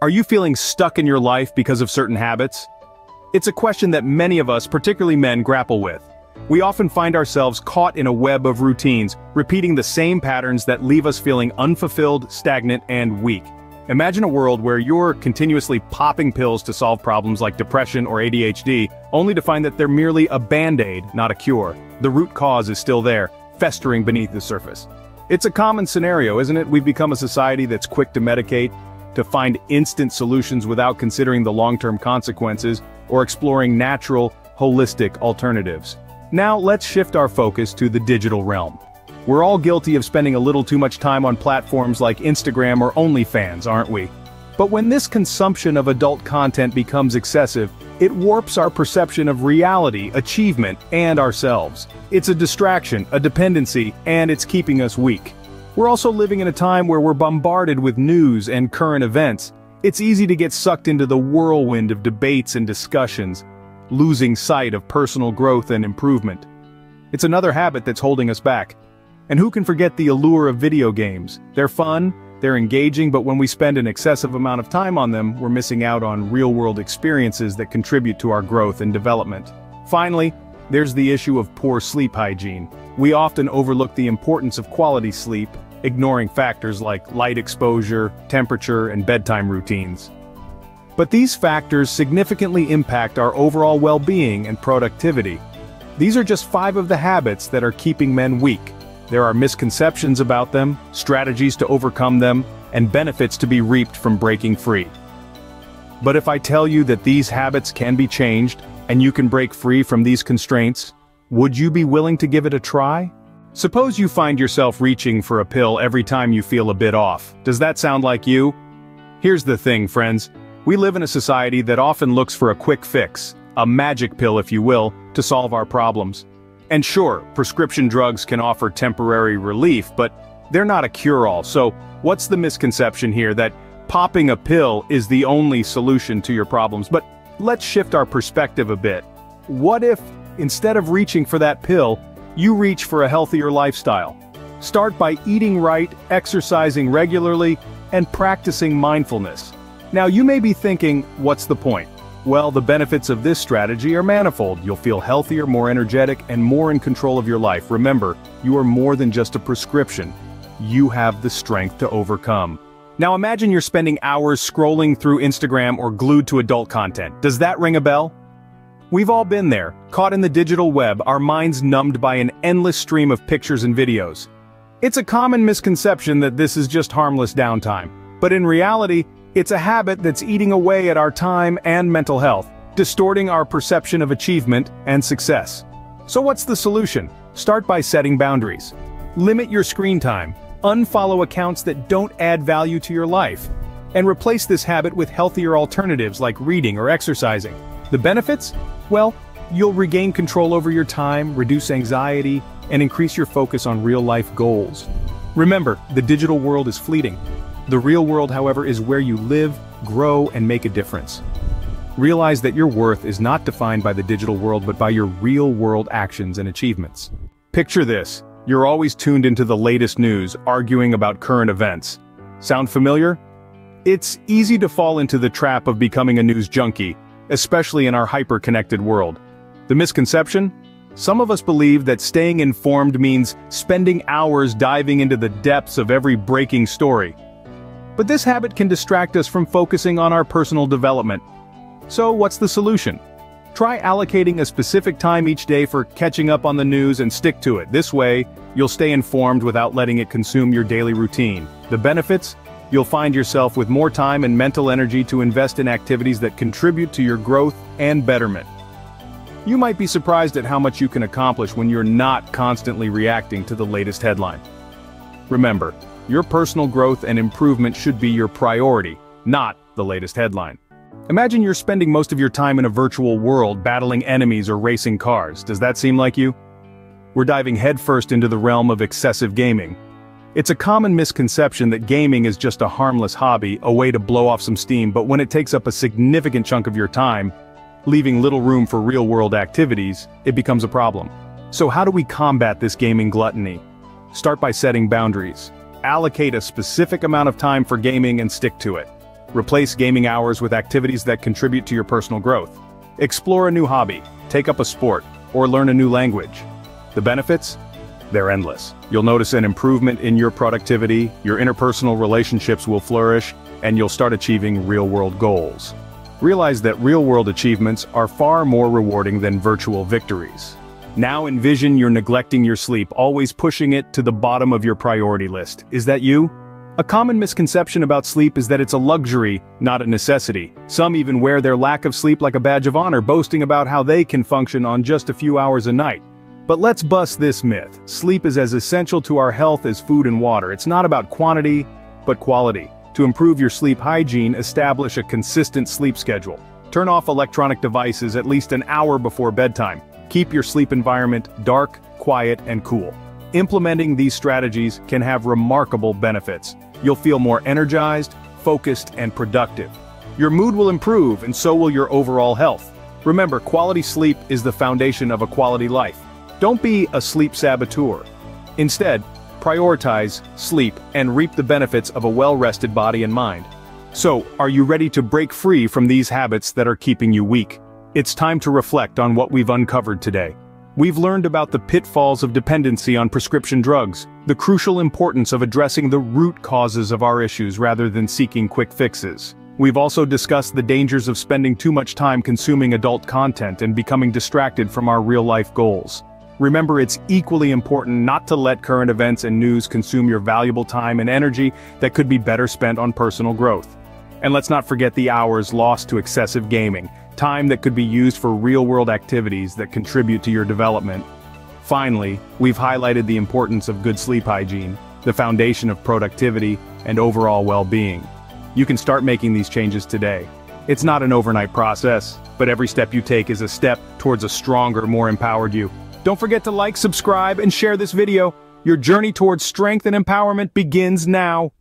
Are you feeling stuck in your life because of certain habits? It's a question that many of us, particularly men, grapple with. We often find ourselves caught in a web of routines, repeating the same patterns that leave us feeling unfulfilled, stagnant, and weak. Imagine a world where you're continuously popping pills to solve problems like depression or ADHD, only to find that they're merely a band-aid, not a cure. The root cause is still there, festering beneath the surface. It's a common scenario, isn't it? We've become a society that's quick to medicate, to find instant solutions without considering the long-term consequences, or exploring natural, holistic alternatives. Now let's shift our focus to the digital realm. We're all guilty of spending a little too much time on platforms like Instagram or OnlyFans, aren't we? But when this consumption of adult content becomes excessive, it warps our perception of reality, achievement, and ourselves. It's a distraction, a dependency, and it's keeping us weak. We're also living in a time where we're bombarded with news and current events. It's easy to get sucked into the whirlwind of debates and discussions, losing sight of personal growth and improvement. It's another habit that's holding us back. And who can forget the allure of video games? They're fun, they're engaging, but when we spend an excessive amount of time on them, we're missing out on real-world experiences that contribute to our growth and development. Finally, there's the issue of poor sleep hygiene. We often overlook the importance of quality sleep, ignoring factors like light exposure, temperature, and bedtime routines. But these factors significantly impact our overall well-being and productivity. These are just 5 of the habits that are keeping men weak. There are misconceptions about them, strategies to overcome them, and benefits to be reaped from breaking free. But if I tell you that these habits can be changed, and you can break free from these constraints, would you be willing to give it a try? Suppose you find yourself reaching for a pill every time you feel a bit off. Does that sound like you? Here's the thing, friends. We live in a society that often looks for a quick fix, a magic pill if you will, to solve our problems. And sure, prescription drugs can offer temporary relief, but they're not a cure-all. So what's the misconception here? That popping a pill is the only solution to your problems? But let's shift our perspective a bit. What if, instead of reaching for that pill, you reach for a healthier lifestyle? Start by eating right, exercising regularly, and practicing mindfulness. Now you may be thinking, what's the point? Well, the benefits of this strategy are manifold. You'll feel healthier, more energetic, and more in control of your life. Remember, you are more than just a prescription. You have the strength to overcome. Now imagine you're spending hours scrolling through Instagram or glued to adult content. Does that ring a bell? We've all been there, caught in the digital web, our minds numbed by an endless stream of pictures and videos. It's a common misconception that this is just harmless downtime. But in reality, it's a habit that's eating away at our time and mental health, distorting our perception of achievement and success. So what's the solution? Start by setting boundaries. Limit your screen time, unfollow accounts that don't add value to your life, and replace this habit with healthier alternatives like reading or exercising. The benefits? Well, you'll regain control over your time, reduce anxiety, and increase your focus on real-life goals. Remember, the digital world is fleeting. The real world, however, is where you live, grow, and make a difference. Realize that your worth is not defined by the digital world, but by your real-world actions and achievements. Picture this. You're always tuned into the latest news, arguing about current events. Sound familiar? It's easy to fall into the trap of becoming a news junkie, especially in our hyper-connected world. The misconception? Some of us believe that staying informed means spending hours diving into the depths of every breaking story. But this habit can distract us from focusing on our personal development. So what's the solution? Try allocating a specific time each day for catching up on the news and stick to it. This way, you'll stay informed without letting it consume your daily routine. The benefits? You'll find yourself with more time and mental energy to invest in activities that contribute to your growth and betterment. You might be surprised at how much you can accomplish when you're not constantly reacting to the latest headline. Remember, your personal growth and improvement should be your priority, not the latest headline. Imagine you're spending most of your time in a virtual world battling enemies or racing cars. Does that seem like you? We're diving headfirst into the realm of excessive gaming. It's a common misconception that gaming is just a harmless hobby, a way to blow off some steam, but when it takes up a significant chunk of your time, leaving little room for real-world activities, it becomes a problem. So how do we combat this gaming gluttony? Start by setting boundaries. Allocate a specific amount of time for gaming and stick to it. Replace gaming hours with activities that contribute to your personal growth. Explore a new hobby, take up a sport, or learn a new language. The benefits? They're endless. You'll notice an improvement in your productivity, your interpersonal relationships will flourish, and you'll start achieving real-world goals. Realize that real-world achievements are far more rewarding than virtual victories. Now envision you're neglecting your sleep, always pushing it to the bottom of your priority list. Is that you? A common misconception about sleep is that it's a luxury, not a necessity. Some even wear their lack of sleep like a badge of honor, boasting about how they can function on just a few hours a night. But let's bust this myth. Sleep is as essential to our health as food and water. It's not about quantity, but quality. To improve your sleep hygiene, establish a consistent sleep schedule. Turn off electronic devices at least an hour before bedtime. Keep your sleep environment dark, quiet, and cool. Implementing these strategies can have remarkable benefits. You'll feel more energized, focused, and productive. Your mood will improve, and so will your overall health. Remember, quality sleep is the foundation of a quality life. Don't be a sleep saboteur. Instead, prioritize sleep and reap the benefits of a well-rested body and mind. So, are you ready to break free from these habits that are keeping you weak? It's time to reflect on what we've uncovered today. We've learned about the pitfalls of dependency on prescription drugs, the crucial importance of addressing the root causes of our issues rather than seeking quick fixes. We've also discussed the dangers of spending too much time consuming adult content and becoming distracted from our real-life goals. Remember, it's equally important not to let current events and news consume your valuable time and energy that could be better spent on personal growth. And let's not forget the hours lost to excessive gaming, time that could be used for real-world activities that contribute to your development. Finally, we've highlighted the importance of good sleep hygiene, the foundation of productivity and overall well-being. You can start making these changes today. It's not an overnight process, but every step you take is a step towards a stronger, more empowered you. Don't forget to like, subscribe, and share this video. Your journey towards strength and empowerment begins now.